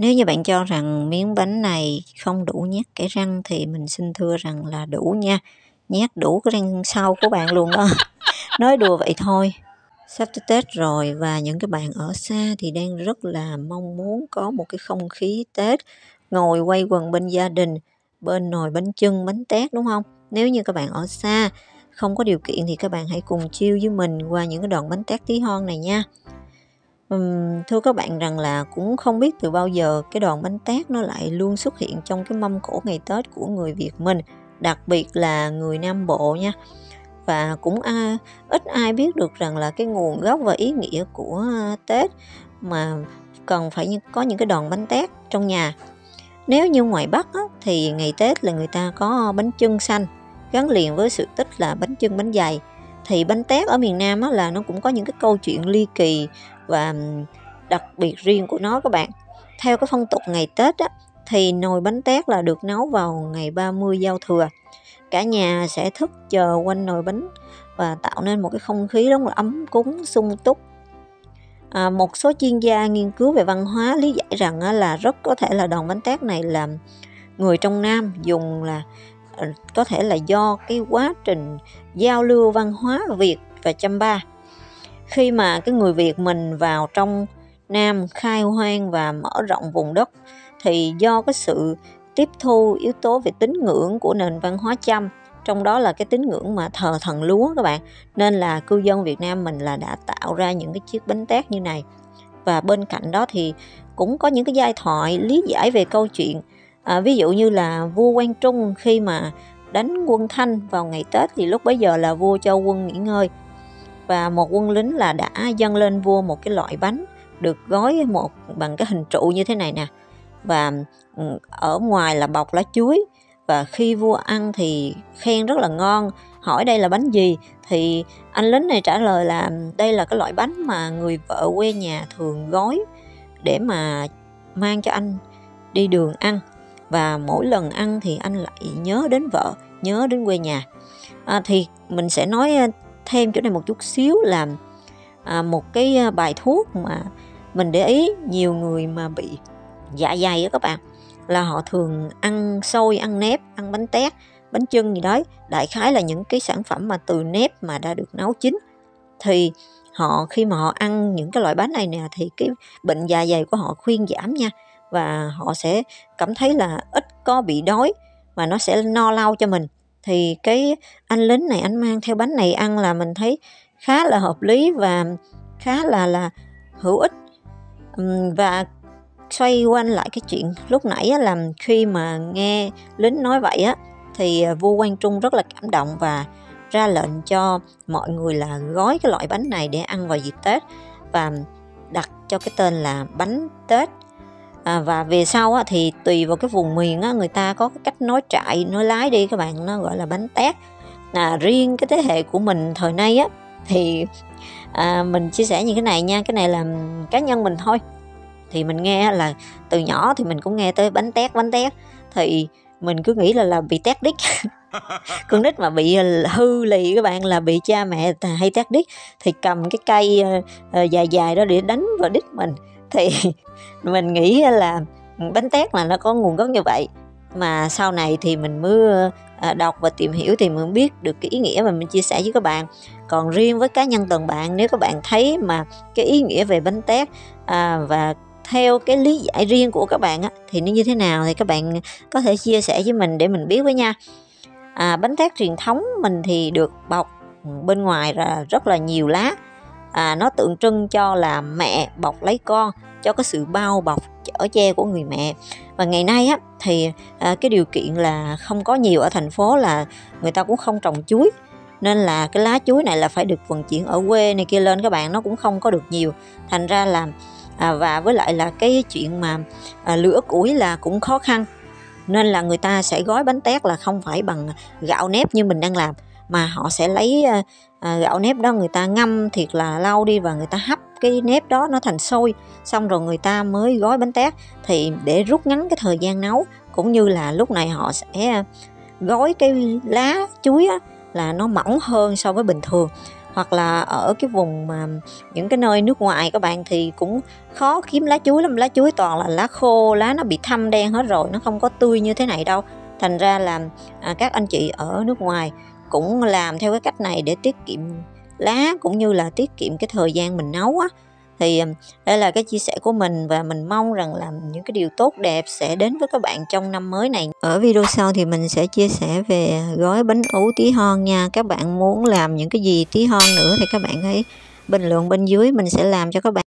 Nếu như bạn cho rằng miếng bánh này không đủ nhét kẽ răng thì mình xin thưa rằng là đủ nha. Nhét đủ cái răng sau của bạn luôn đó. Nói đùa vậy thôi. Sắp tới Tết rồi và những cái bạn ở xa thì đang rất là mong muốn có một cái không khí Tết, ngồi quây quần bên gia đình, bên nồi bánh chưng, bánh tét, đúng không? Nếu như các bạn ở xa, không có điều kiện thì các bạn hãy cùng chill với mình qua những cái đoạn bánh tét tí hon này nha. Thưa các bạn rằng là cũng không biết từ bao giờ cái đoạn bánh tét nó lại luôn xuất hiện trong cái mâm cỗ ngày Tết của người Việt mình, đặc biệt là người Nam Bộ nha. Và cũng ít ai biết được rằng là cái nguồn gốc và ý nghĩa của Tết mà cần phải có những cái đòn bánh tét trong nhà. Nếu như ngoài Bắc á, thì ngày Tết là người ta có bánh chưng xanh gắn liền với sự tích là bánh chưng bánh dày. Thì bánh tét ở miền Nam á, là nó cũng có những cái câu chuyện ly kỳ và đặc biệt riêng của nó các bạn. Theo cái phong tục ngày Tết á, thì nồi bánh tét là được nấu vào ngày 30 giao thừa. Cả nhà sẽ thức chờ quanh nồi bánh và tạo nên một cái không khí rất là ấm cúng, sung túc. Một số chuyên gia nghiên cứu về văn hóa lý giải rằng là rất có thể là đòn bánh tét này là người trong Nam dùng là có thể là do cái quá trình giao lưu văn hóa Việt và Chăm Ba. Khi mà cái người Việt mình vào trong Nam khai hoang và mở rộng vùng đất thì do cái sự tiếp thu yếu tố về tín ngưỡng của nền văn hóa Chăm, trong đó là cái tín ngưỡng mà thờ thần lúa các bạn, nên là cư dân Việt Nam mình là đã tạo ra những cái chiếc bánh tét như này. Và bên cạnh đó thì cũng có những cái giai thoại lý giải về câu chuyện, ví dụ như là vua Quang Trung khi mà đánh quân Thanh vào ngày Tết thì lúc bấy giờ là vua cho quân nghỉ ngơi và một quân lính là đã dâng lên vua một cái loại bánh được gói một bằng cái hình trụ như thế này nè, và ở ngoài là bọc lá chuối. Và khi vua ăn thì khen rất là ngon, hỏi đây là bánh gì thì anh lính này trả lời là đây là cái loại bánh mà người vợ quê nhà thường gói để mà mang cho anh đi đường ăn, và mỗi lần ăn thì anh lại nhớ đến vợ, nhớ đến quê nhà. Thì mình sẽ nói thêm chỗ này một chút xíu là một cái bài thuốc mà mình để ý nhiều người mà bị dạ dày đó các bạn, là họ thường ăn xôi, ăn nếp, ăn bánh tét, bánh chưng gì đó, đại khái là những cái sản phẩm mà từ nếp mà đã được nấu chín. Thì họ khi mà họ ăn những cái loại bánh này nè thì cái bệnh dạ dày của họ khuyên giảm nha, và họ sẽ cảm thấy là ít có bị đói và nó sẽ no lâu cho mình. Thì cái anh lính này anh mang theo bánh này ăn là mình thấy khá là hợp lý và khá là hữu ích. Và xoay quanh lại cái chuyện lúc nãy là khi mà nghe lính nói vậy á thì vua Quang Trung rất là cảm động và ra lệnh cho mọi người là gói cái loại bánh này để ăn vào dịp Tết và đặt cho cái tên là bánh Tết. Và về sau á, thì tùy vào cái vùng miền á, người ta có cái cách nói trại, nói lái đi các bạn, nó gọi là bánh tét. Riêng cái thế hệ của mình thời nay á, thì mình chia sẻ như cái này nha, cái này là cá nhân mình thôi. Thì mình nghe là từ nhỏ thì mình cũng nghe tới bánh tét thì mình cứ nghĩ là bị tét đít. Con nít mà bị hư lì các bạn là bị cha mẹ hay tét đít thì cầm cái cây dài đó để đánh vào đít mình. Thì mình nghĩ là bánh tét là nó có nguồn gốc như vậy, mà sau này thì mình mới đọc và tìm hiểu thì mình biết được cái ý nghĩa mà mình chia sẻ với các bạn. Còn riêng với cá nhân từng bạn, nếu các bạn thấy mà cái ý nghĩa về bánh tét và theo cái lý giải riêng của các bạn á, thì nó như thế nào thì các bạn có thể chia sẻ với mình để mình biết với nha. Bánh tét truyền thống mình thì được bọc bên ngoài là rất là nhiều lá, nó tượng trưng cho là mẹ bọc lấy con, cho cái sự bao bọc chở che của người mẹ. Và ngày nay á, thì cái điều kiện là không có nhiều ở thành phố, là người ta cũng không trồng chuối, nên là cái lá chuối này là phải được vận chuyển ở quê này kia lên các bạn, nó cũng không có được nhiều. Thành ra là và với lại là cái chuyện mà lửa củi là cũng khó khăn, nên là người ta sẽ gói bánh tét là không phải bằng gạo nếp như mình đang làm, mà họ sẽ lấy gạo nếp đó người ta ngâm thiệt là lâu đi và người ta hấp cái nếp đó nó thành xôi, xong rồi người ta mới gói bánh tét. Thì để rút ngắn cái thời gian nấu, cũng như là lúc này họ sẽ gói cái lá chuối á, là nó mỏng hơn so với bình thường, hoặc là ở cái vùng mà những cái nơi nước ngoài các bạn thì cũng khó kiếm lá chuối lắm. Lá chuối toàn là lá khô, lá nó bị thâm đen hết rồi, nó không có tươi như thế này đâu. Thành ra là các anh chị ở nước ngoài cũng làm theo cái cách này để tiết kiệm lá cũng như là tiết kiệm cái thời gian mình nấu á. Thì đây là cái chia sẻ của mình và mình mong rằng là những cái điều tốt đẹp sẽ đến với các bạn trong năm mới này. Ở video sau thì mình sẽ chia sẻ về gói bánh ú tí hon nha. Các bạn muốn làm những cái gì tí hon nữa thì các bạn hãy bình luận bên dưới, mình sẽ làm cho các bạn.